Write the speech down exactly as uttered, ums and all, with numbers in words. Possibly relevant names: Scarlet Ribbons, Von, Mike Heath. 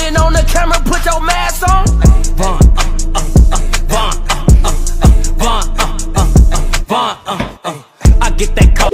holding on the camera, put your mask on. Von, uh, uh, uh, Von, uh, uh, Von, uh, uh, uh, Von, uh, uh, I get that call.